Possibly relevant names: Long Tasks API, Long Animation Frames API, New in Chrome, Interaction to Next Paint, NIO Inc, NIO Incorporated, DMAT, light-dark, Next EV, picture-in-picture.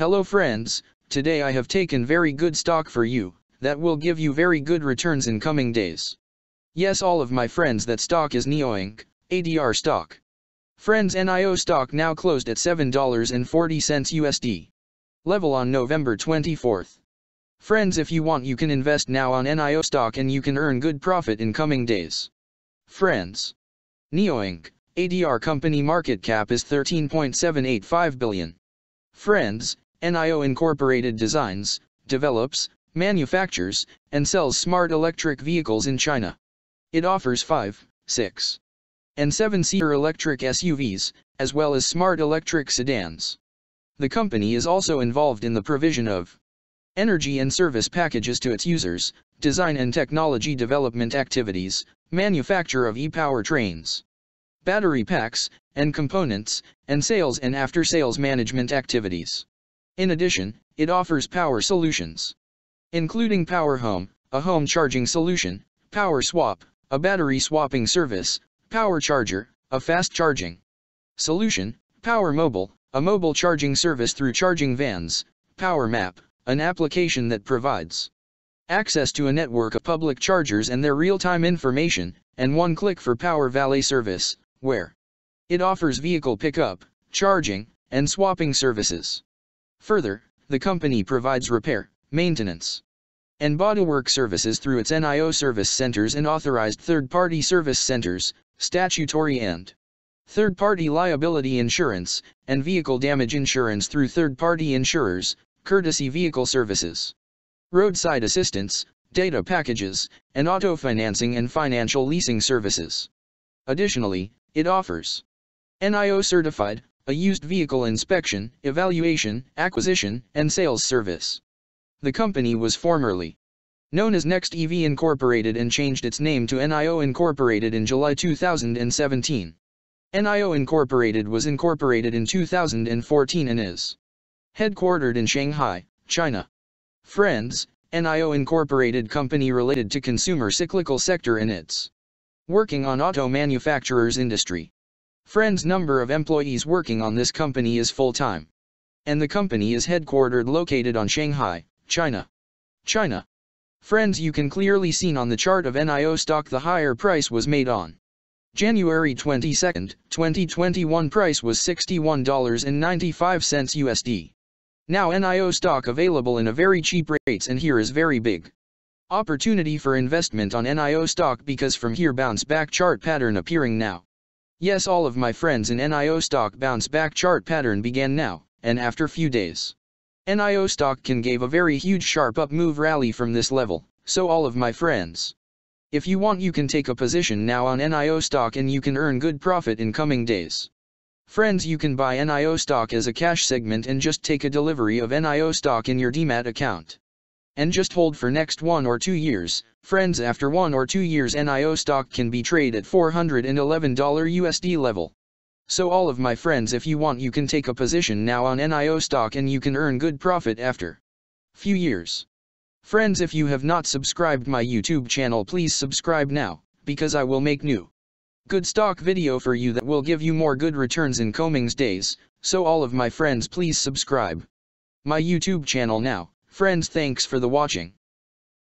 Hello friends, today I have taken very good stock for you, that will give you very good returns in coming days. Yes, all of my friends, that stock is NIO Inc, ADR stock. Friends, NIO stock now closed at $7.40 USD. Level on November 24th. Friends, if you want you can invest now on NIO stock and you can earn good profit in coming days. Friends, NIO Inc, ADR company market cap is $13.785 billion. Friends, NIO Incorporated designs, develops, manufactures, and sells smart electric vehicles in China. It offers 5, 6, and 7-seater electric SUVs, as well as smart electric sedans. The company is also involved in the provision of energy and service packages to its users, design and technology development activities, manufacture of e-powertrains, battery packs, and components, and sales and after-sales management activities. In addition, it offers power solutions, including Power Home, a home charging solution, Power Swap, a battery swapping service, Power Charger, a fast charging solution, Power Mobile, a mobile charging service through charging vans, Power Map, an application that provides access to a network of public chargers and their real-time information, and one-click for Power Valet service, where it offers vehicle pickup, charging, and swapping services. Further, the company provides repair, maintenance, and bodywork services through its NIO service centers and authorized third-party service centers, statutory and third-party liability insurance, and vehicle damage insurance through third-party insurers, courtesy vehicle services, roadside assistance, data packages, and auto financing and financial leasing services. Additionally, it offers NIO Certified, a used vehicle inspection, evaluation, acquisition, and sales service. The company was formerly known as Next EV Incorporated and changed its name to NIO Incorporated in July 2017. NIO Incorporated was incorporated in 2014 and is headquartered in Shanghai, China. Friends, NIO Incorporated company related to consumer cyclical sector and its working on auto manufacturers industry. Friends, number of employees working on this company is full-time. And the company is headquartered located on Shanghai, China. Friends, you can clearly seen on the chart of NIO stock the higher price was made on January 22, 2021 price was $61.95 USD. Now NIO stock available in a very cheap rates and here is very big opportunity for investment on NIO stock because from here bounce back chart pattern appearing now. Yes, all of my friends, in NIO stock bounce back chart pattern began now, and after few days NIO stock can give a very huge sharp up move rally from this level, so all of my friends, if you want you can take a position now on NIO stock and you can earn good profit in coming days. Friends, you can buy NIO stock as a cash segment and just take a delivery of NIO stock in your DMAT account. And just hold for next 1 or 2 years, friends. After 1 or 2 years NIO stock can be traded at $411 USD level. So all of my friends, if you want you can take a position now on NIO stock and you can earn good profit after few years. Friends, if you have not subscribed my YouTube channel, please subscribe now, because I will make new good stock video for you that will give you more good returns in coming days, so all of my friends please subscribe my YouTube channel now. Friends, thanks for the watching.